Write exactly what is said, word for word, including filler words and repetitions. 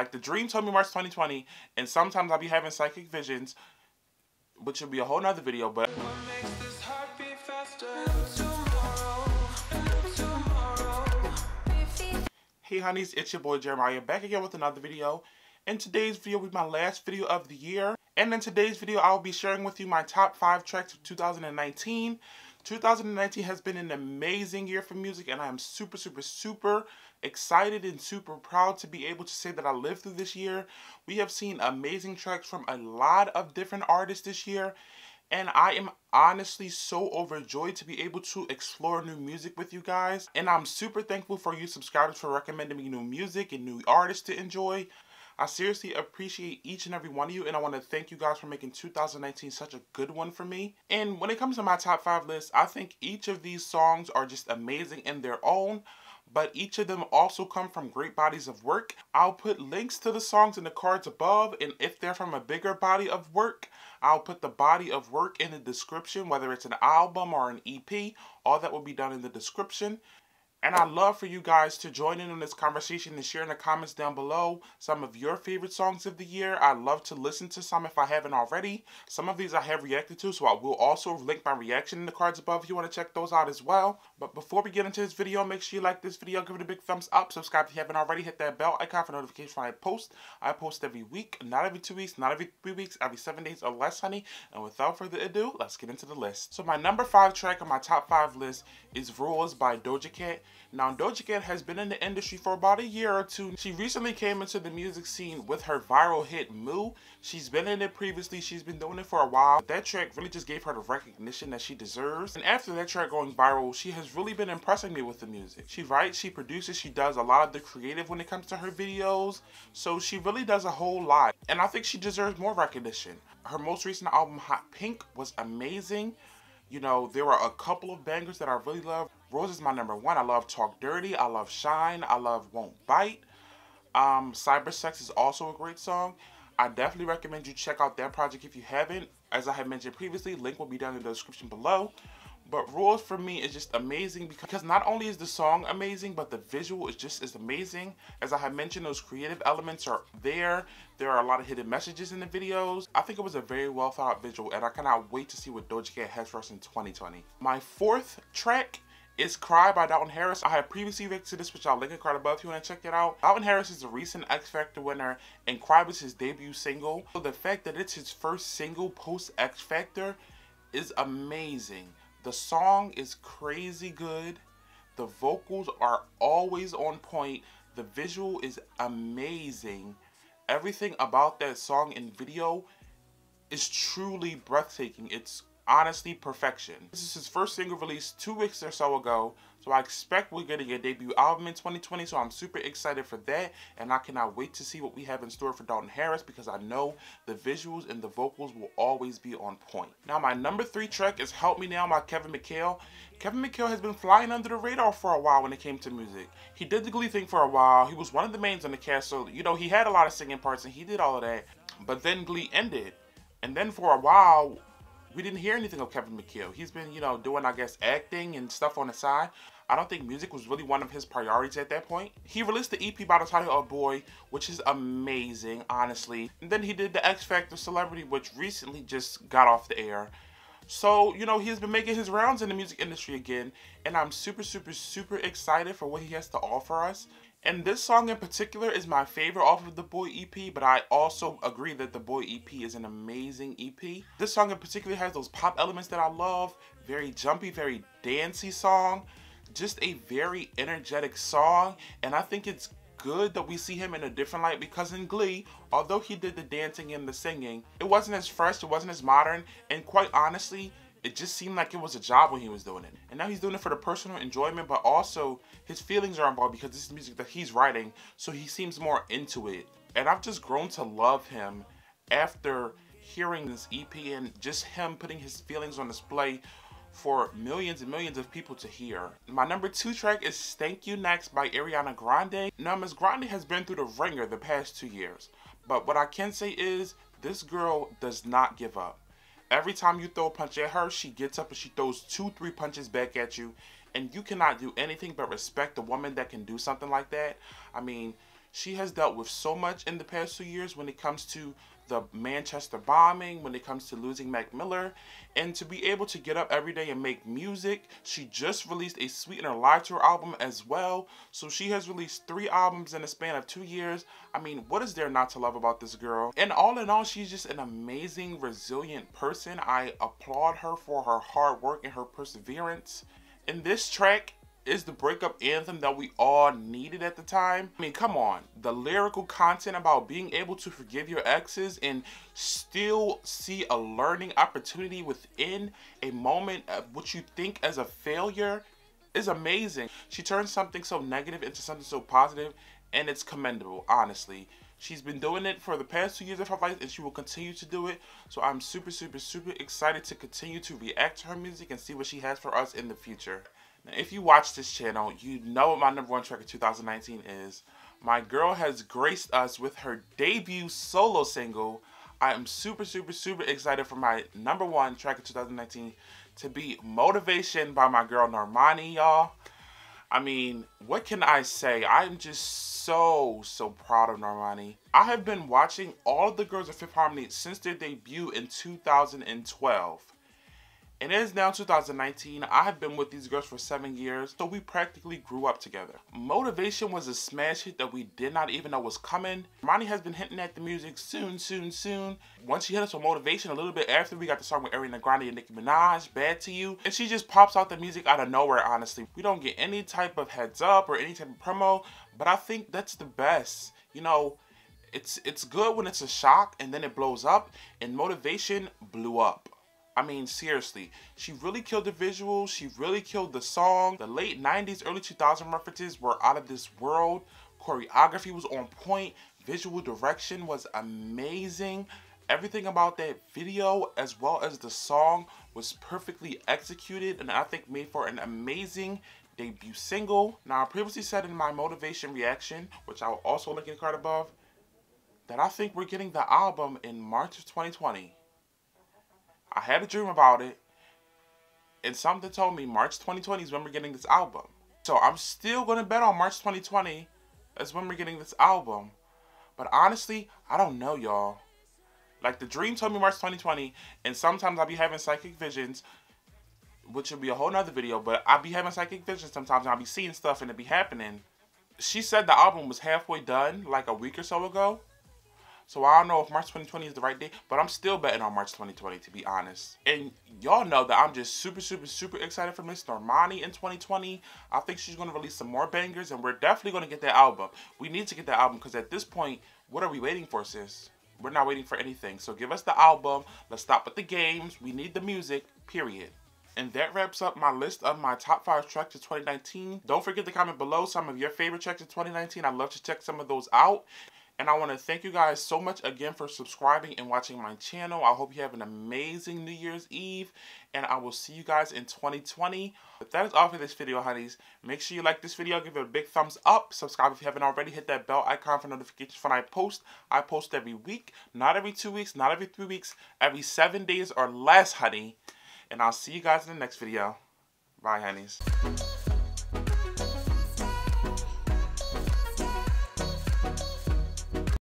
Like, the dream told me March twenty twenty, and sometimes I'll be having psychic visions, which will be a whole nother video, but... What makes this heart beat faster? Tomorrow, tomorrow. Hey honeys, it's your boy Jeremiah, back again with another video. And today's video will be my last video of the year. And in today's video, I'll be sharing with you my top five tracks of two thousand nineteen. two thousand nineteen has been an amazing year for music, and I am super, super, super excited and super proud to be able to say that I lived through this year. We have seen amazing tracks from a lot of different artists this year, and I am honestly so overjoyed to be able to explore new music with you guys. And I'm super thankful for you subscribers for recommending me new music and new artists to enjoy. I seriously appreciate each and every one of you, and I want to thank you guys for making two thousand nineteen such a good one for me. And when it comes to my top five list, I think each of these songs are just amazing in their own, but each of them also come from great bodies of work. I'll put links to the songs in the cards above, and if they're from a bigger body of work, I'll put the body of work in the description, whether it's an album or an E P, all that will be done in the description. And I'd love for you guys to join in on this conversation and share in the comments down below some of your favorite songs of the year. I'd love to listen to some if I haven't already. Some of these I have reacted to, so I will also link my reaction in the cards above if you want to check those out as well. But before we get into this video, make sure you like this video, give it a big thumbs up, subscribe if you haven't already, hit that bell icon for notifications when I post. I post every week, not every two weeks, not every three weeks, every seven days or less, honey. And without further ado, let's get into the list. So my number five track on my top five list is Rules by Doja Cat. Now, Doja Cat has been in the industry for about a year or two. She recently came into the music scene with her viral hit, Moo. She's been in it previously. She's been doing it for a while. But that track really just gave her the recognition that she deserves. And after that track going viral, she has really been impressing me with the music. She writes, she produces, she does a lot of the creative when it comes to her videos. So she really does a whole lot. And I think she deserves more recognition. Her most recent album, Hot Pink, was amazing. You know, there were a couple of bangers that I really love. Rose is my number one. I love Talk Dirty. I love Shine. I love Won't Bite. Um, Cybersex is also a great song. I definitely recommend you check out that project if you haven't. As I have mentioned previously, link will be down in the description below. But Rules for me is just amazing because not only is the song amazing, but the visual is just as amazing. As I have mentioned, those creative elements are there. There are a lot of hidden messages in the videos. I think it was a very well thought out visual, and I cannot wait to see what Doja Cat has for us in twenty twenty. My fourth track is Cry by Dalton Harris. I have previously reacted to this, which I'll link a card above if you want to check it out. Dalton Harris is a recent X Factor winner, and Cry was his debut single. So the fact that it's his first single post X Factor is amazing. The song is crazy good. The vocals are always on point. The visual is amazing. Everything about that song and video is truly breathtaking. It's honestly perfection. This is his first single released two weeks or so ago, so I expect we're getting a debut album in twenty twenty, so I'm super excited for that, and I cannot wait to see what we have in store for Dalton Harris because I know the visuals and the vocals will always be on point. Now my number three track is Help Me Now by Kevin McHale. Kevin McHale has been flying under the radar for a while when it came to music. He did the Glee thing for a while. He was one of the mains on the cast, so you know he had a lot of singing parts and he did all of that, but then Glee ended, and then for a while we didn't hear anything of Kevin McHale. He's been, you know, doing, I guess, acting and stuff on the side. I don't think music was really one of his priorities at that point. He released the E P by the title of Boy, which is amazing, honestly. And then he did the X Factor Celebrity, which recently just got off the air. So, you know, he's been making his rounds in the music industry again, and I'm super, super, super excited for what he has to offer us. And this song in particular is my favorite off of the Boy E P, but I also agree that the Boy E P is an amazing E P. This song in particular has those pop elements that I love. Very jumpy, very dancey song. Just a very energetic song. And I think it's good that we see him in a different light because in Glee, although he did the dancing and the singing, it wasn't as fresh, it wasn't as modern, and quite honestly, it just seemed like it was a job when he was doing it. And now he's doing it for the personal enjoyment, but also his feelings are involved because this is music that he's writing, so he seems more into it. And I've just grown to love him after hearing this E P and just him putting his feelings on display for millions and millions of people to hear. My number two track is Thank You Next by Ariana Grande. Now, Miz Grande has been through the ringer the past two years, but what I can say is this girl does not give up. Every time you throw a punch at her, she gets up and she throws two, three punches back at you. And you cannot do anything but respect a woman that can do something like that. I mean, She has dealt with so much in the past two years when it comes to the Manchester bombing, when it comes to losing Mac Miller, and to be able to get up every day and make music. She just released a Sweetener live tour album as well. So she has released three albums in a span of two years. I mean, what is there not to love about this girl? And all in all, she's just an amazing, resilient person. I applaud her for her hard work and her perseverance. In this track, is the breakup anthem that we all needed at the time. I mean, come on. The lyrical content about being able to forgive your exes and still see a learning opportunity within a moment of what you think as a failure is amazing. She turns something so negative into something so positive, and it's commendable, honestly. She's been doing it for the past two years of her life, and she will continue to do it. So I'm super, super, super excited to continue to react to her music and see what she has for us in the future. Now, if you watch this channel, you know what my number one track of two thousand nineteen is. My girl has graced us with her debut solo single. I am super, super, super excited for my number one track of two thousand nineteen to be Motivation by my girl Normani, y'all. I mean, what can I say? I'm just so, so proud of Normani. I have been watching all of the girls of Fifth Harmony since their debut in two thousand twelve. And it is now two thousand nineteen. I have been with these girls for seven years, so we practically grew up together. Motivation was a smash hit that we did not even know was coming. Normani has been hinting at the music soon, soon, soon. Once she hit us with Motivation, a little bit after, we got the song with Ariana Grande and Nicki Minaj, Bad To You. And she just pops out the music out of nowhere, honestly. We don't get any type of heads up or any type of promo, but I think that's the best. You know, it's, it's good when it's a shock and then it blows up, and Motivation blew up. I mean, seriously, she really killed the visuals, she really killed the song. The late nineties, early two thousand references were out of this world. Choreography was on point, visual direction was amazing. Everything about that video as well as the song was perfectly executed, and I think made for an amazing debut single. Now, I previously said in my Motivation reaction, which I'll also link in the card above, that I think we're getting the album in March of twenty twenty. I had a dream about it, and something told me March twenty twenty is when we're getting this album. So I'm still going to bet on March twenty twenty as when we're getting this album. But honestly, I don't know, y'all. Like, the dream told me March twenty twenty, and sometimes I'll be having psychic visions, which will be a whole nother video, but I'll be having psychic visions sometimes, and I'll be seeing stuff, and it'll be happening. She said the album was halfway done, like a week or so ago. So I don't know if March twenty twenty is the right date, but I'm still betting on March twenty twenty, to be honest. And y'all know that I'm just super, super, super excited for Miss Normani in twenty twenty. I think she's going to release some more bangers, and we're definitely going to get that album. We need to get that album, because at this point, what are we waiting for, sis? We're not waiting for anything. So give us the album. Let's stop with the games. We need the music, period. And that wraps up my list of my top five tracks of twenty nineteen. Don't forget to comment below some of your favorite tracks of twenty nineteen. I'd love to check some of those out. And I want to thank you guys so much again for subscribing and watching my channel. I hope you have an amazing New Year's Eve. And I will see you guys in twenty twenty. But that is all for this video, honeys. Make sure you like this video. Give it a big thumbs up. Subscribe if you haven't already. Hit that bell icon for notifications when I post. I post every week. Not every two weeks. Not every three weeks. Every seven days or less, honey. And I'll see you guys in the next video. Bye, honeys.